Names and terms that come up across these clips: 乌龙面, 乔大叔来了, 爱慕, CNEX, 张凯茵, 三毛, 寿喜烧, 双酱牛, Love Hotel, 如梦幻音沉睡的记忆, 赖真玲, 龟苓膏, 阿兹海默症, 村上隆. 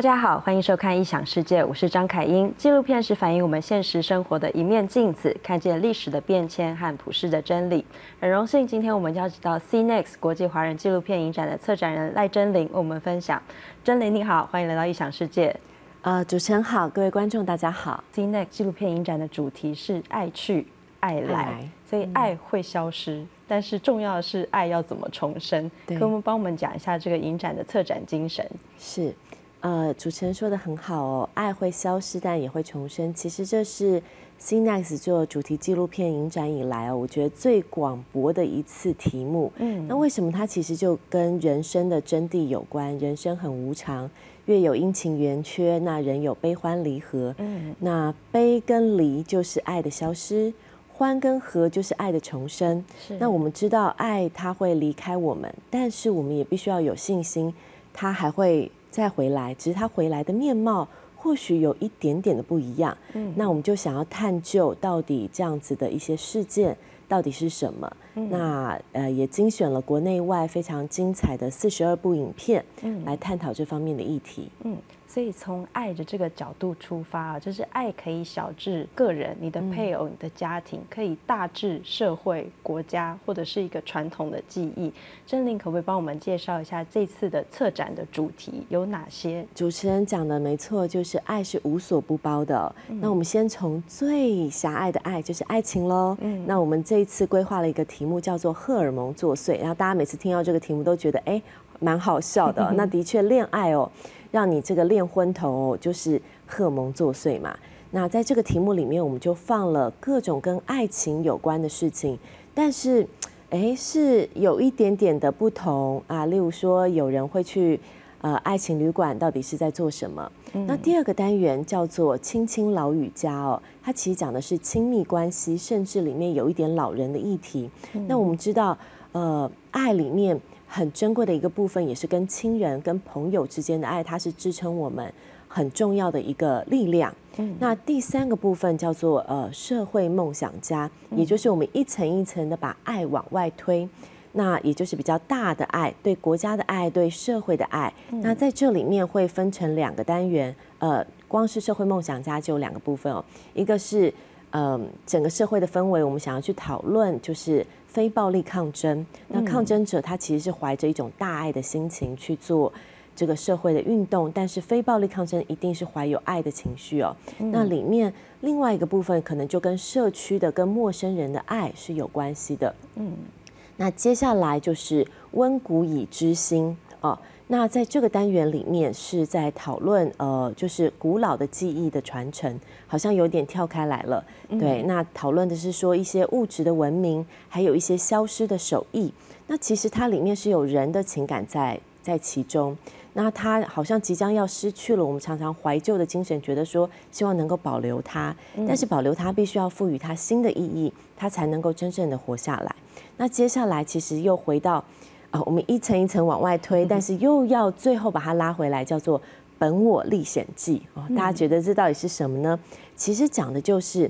大家好，欢迎收看《异想世界》，我是张凯茵。纪录片是反映我们现实生活的一面镜子，看见历史的变迁和普世的真理。很荣幸，今天我们邀请到 CNEX 国际华人纪录片影展的策展人赖真玲为我们分享。真玲你好，欢迎来到《异想世界》。主持人好，各位观众大家好。CNEX 纪录片影展的主题是爱去爱来，所以爱会消失。但是重要的是，爱要怎么重生？可不可以帮我们讲一下这个影展的策展精神？是，主持人说的很好哦，爱会消失，但也会重生。其实这是 CNEX 做主题纪录片影展以来哦，我觉得最广博的一次题目。那为什么它其实就跟人生的真谛有关？人生很无常，月有阴晴圆缺，那人有悲欢离合。那悲跟离就是爱的消失。欢跟和就是爱的重生。那我们知道爱它会离开我们，但是我们也必须要有信心，它还会再回来。只是它回来的面貌或许有一点点的不一样。那我们就想要探究到底这样子的一些事件到底是什么。那也精选了国内外非常精彩的42部影片来探讨这方面的议题。所以从爱的这个角度出发啊，就是爱可以小至个人，你的配偶、你的家庭，可以大至社会、国家或者是一个传统的记忆。真玲可不可以帮我们介绍一下这次的策展的主题有哪些？主持人讲的没错，就是爱是无所不包的哦。那我们先从最狭隘的爱，就是爱情喽。那我们这一次规划了一个题目叫做荷尔蒙作祟，然后大家每次听到这个题目都觉得哎，蛮好笑的哦。那的确恋爱哦，让你这个恋昏头就是荷尔蒙作祟嘛。那在这个题目里面，我们就放了各种跟爱情有关的事情，但是，是有一点点的不同啊。例如说，有人会去爱情旅馆，到底是在做什么？那第二个单元叫做“亲亲老语家”哦，它其实讲的是亲密关系，甚至里面有一点老人的议题。那我们知道，爱里面很珍贵的一个部分，也是跟亲人、跟朋友之间的爱，它是支撑我们很重要的一个力量。那第三个部分叫做社会梦想家，也就是我们一层一层的把爱往外推，那也就是比较大的爱，对国家的爱，对社会的爱。那在这里面会分成2个单元，光是社会梦想家就有2个部分哦，一个是整个社会的氛围，我们想要去讨论就是非暴力抗争。那抗争者他其实是怀着一种大爱的心情去做这个社会的运动，但是非暴力抗争一定是怀有爱的情绪哦。那里面另外一个部分可能就跟社区的、跟陌生人的爱是有关系的。那接下来就是温故以知新哦。那在这个单元里面是在讨论就是古老的记忆的传承，好像有点跳开来了。对，那讨论的是说一些物质的文明，还有一些消失的手艺。那其实它里面是有人的情感在其中。那它好像即将要失去了，我们常常怀旧的精神，觉得说希望能够保留它，但是保留它必须要赋予它新的意义，它才能够真正的活下来。那接下来其实又回到我们一层一层往外推，但是又要最后把它拉回来，叫做本我历险记哦。大家觉得这到底是什么呢？其实讲的就是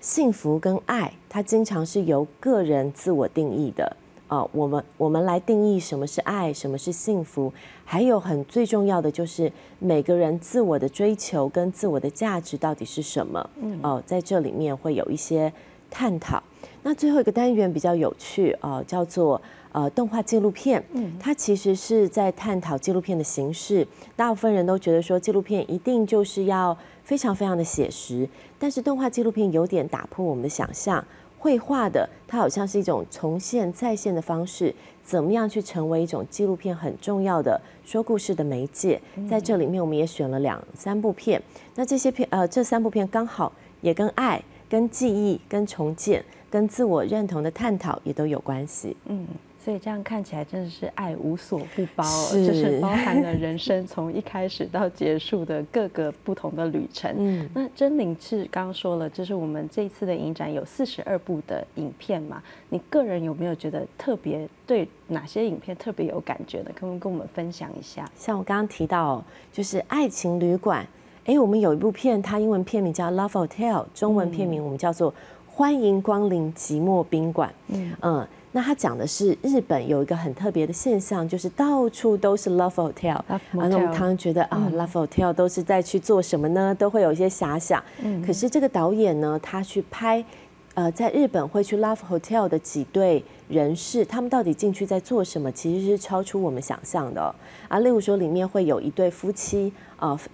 幸福跟爱，它经常是由个人自我定义的哦。我们来定义什么是爱，什么是幸福，还有最重要的就是每个人自我的追求跟自我的价值到底是什么哦。在这里面会有一些探讨。那最后一个单元比较有趣哦，叫做动画纪录片。它其实是在探讨纪录片的形式。大部分人都觉得说纪录片一定就是要非常非常的写实，但是动画纪录片有点打破我们的想象。绘画的它好像是一种重现再现的方式，怎么样去成为一种纪录片很重要的说故事的媒介。在这里面我们也选了2、3部片。那这3部片刚好也跟爱、跟记忆、跟重建、跟自我认同的探讨也都有关系。所以这样看起来真的是爱无所不包哦，就是包含了人生从一开始到结束的各个不同的旅程。那真玲是刚刚说了，就是我们这一次的影展有42部的影片嘛，你个人有没有觉得特别对哪些影片特别有感觉的？可不可以跟我们分享一下？像我刚刚提到哦，就是爱情旅馆。我们有一部片，它英文片名叫 Love Hotel， 中文片名我们叫做欢迎光临寂寞宾馆。那他讲的是日本有一个很特别的现象，就是到处都是 Love Hotel。然后我们常常觉得啊 ，Love Hotel 都是在去做什么呢？都会有一些遐想。可是这个导演呢，他去拍，在日本会去 Love Hotel 的几对人士，他们到底进去在做什么，其实是超出我们想象的哦。啊，例如说里面会有一对夫妻，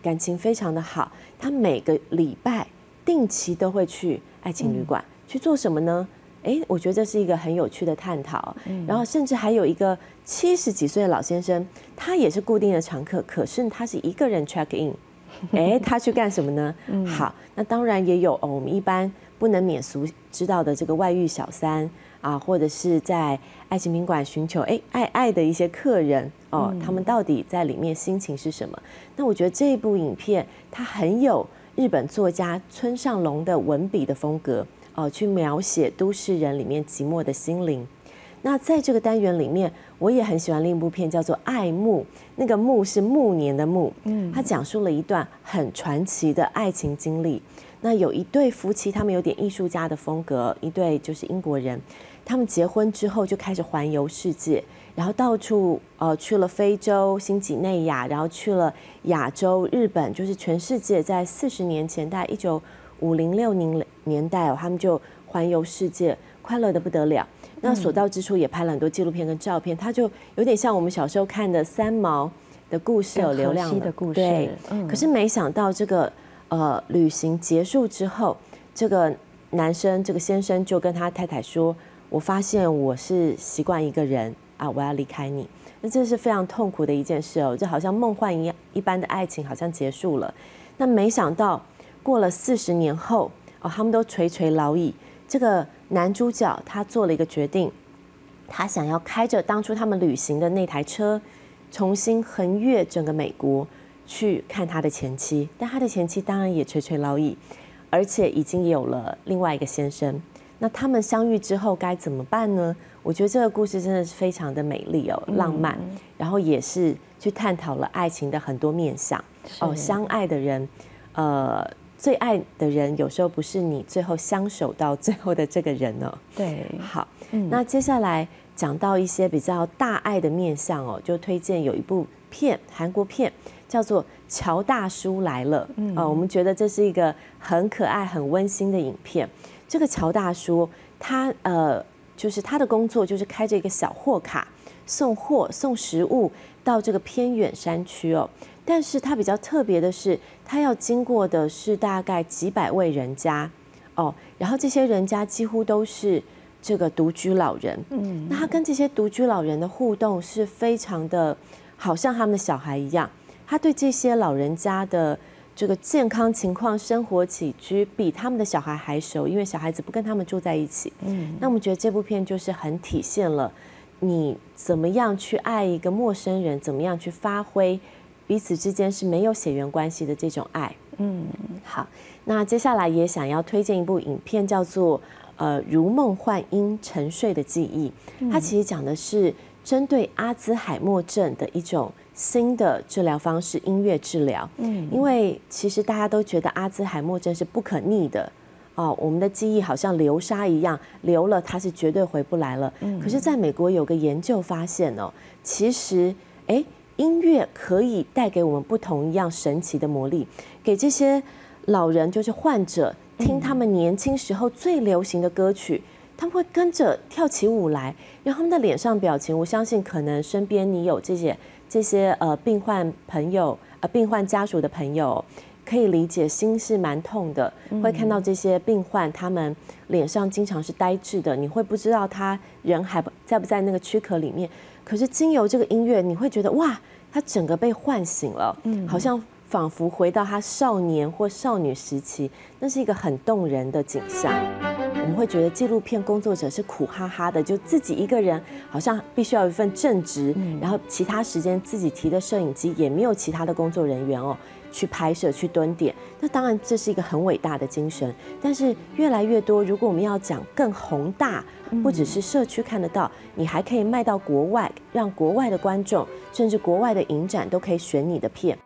感情非常的好，他每个礼拜定期都会去爱情旅馆去做什么呢？哎，我觉得这是一个很有趣的探讨。然后甚至还有一个70几岁的老先生，他也是固定的常客，可是他是一个人 check in。哎，他去干什么呢？好，那当然也有我们一般不能免俗知道的这个外遇小三啊，或者是在爱情宾馆寻求爱的一些客人哦，他们到底在里面心情是什么？那我觉得这部影片它很有日本作家村上隆的文笔的风格。哦，去描写都市人里面寂寞的心灵。那在这个单元里面，我也很喜欢另一部片，叫做《爱慕》，那个“慕”是暮年的“暮”。它讲述了一段很传奇的爱情经历。那有一对夫妻，他们有点艺术家的风格，一对就是英国人，他们结婚之后就开始环游世界，然后到处去了非洲、新几内亚，然后去了亚洲、日本，就是全世界。在40年前，大概1950、60年代哦，他们就环游世界，快乐的不得了。那所到之处也拍了很多纪录片跟照片，它就有点像我们小时候看的三毛的故事，有流量的故事。对，可是没想到这个旅行结束之后，这个男生这个先生就跟他太太说：“我发现我是习惯一个人啊，我要离开你。”那这是非常痛苦的一件事哦，就好像梦幻一般的爱情好像结束了。那没想到。过了40年后，哦，他们都垂垂老矣。这个男主角他做了一个决定，他想要开着当初他们旅行的那台车，重新横越整个美国去看他的前妻。但他的前妻当然也垂垂老矣，而且已经有了另外一个先生。那他们相遇之后该怎么办呢？我觉得这个故事真的是非常的美丽哦，浪漫，然后也是去探讨了爱情的很多面向。哦，相爱的人，最爱的人有时候不是你最后相守到最后的这个人哦。对，好，那接下来讲到一些比较大爱的面向哦，就推荐有一部片，韩国片叫做《乔大叔来了》我们觉得这是一个很可爱、很温馨的影片。这个乔大叔，他就是他的工作就是开着一个小货卡送货、送食物到这个偏远山区哦。但是他比较特别的是，他要经过的是大概几百位人家，哦，然后这些人家几乎都是这个独居老人，那他跟这些独居老人的互动是非常的，好像他们的小孩一样，他对这些老人家的这个健康情况、生活起居比他们的小孩还熟，因为小孩子不跟他们住在一起，那我们觉得这部片就是很体现了你怎么样去爱一个陌生人，怎么样去发挥。彼此之间是没有血缘关系的这种爱。好，那接下来也想要推荐一部影片，叫做《如梦幻音沉睡的记忆》。它其实讲的是针对阿兹海默症的一种新的治疗方式——音乐治疗。因为其实大家都觉得阿兹海默症是不可逆的哦，我们的记忆好像流沙一样，流了它是绝对回不来了。可是，在美国有个研究发现哦，其实音乐可以带给我们不同一样神奇的魔力，给这些老人就是患者听他们年轻时候最流行的歌曲，他们会跟着跳起舞来，然后他们的脸上表情，我相信可能身边你有这些病患朋友病患家属的朋友，可以理解心是蛮痛的，会看到这些病患他们脸上经常是呆滞的，你会不知道他人还在不在那个躯壳里面。可是经由这个音乐，你会觉得哇，他整个被唤醒了，好像仿佛回到他少年或少女时期，那是一个很动人的景象。我们会觉得纪录片工作者是苦哈哈的，就自己一个人，好像必须要有一份正职，然后其他时间自己提的摄影机也没有其他的工作人员哦，去拍摄去蹲点。那当然这是一个很伟大的精神，但是越来越多，如果我们要讲更宏大，不只是社区看得到，你还可以卖到国外，让国外的观众甚至国外的影展都可以选你的片。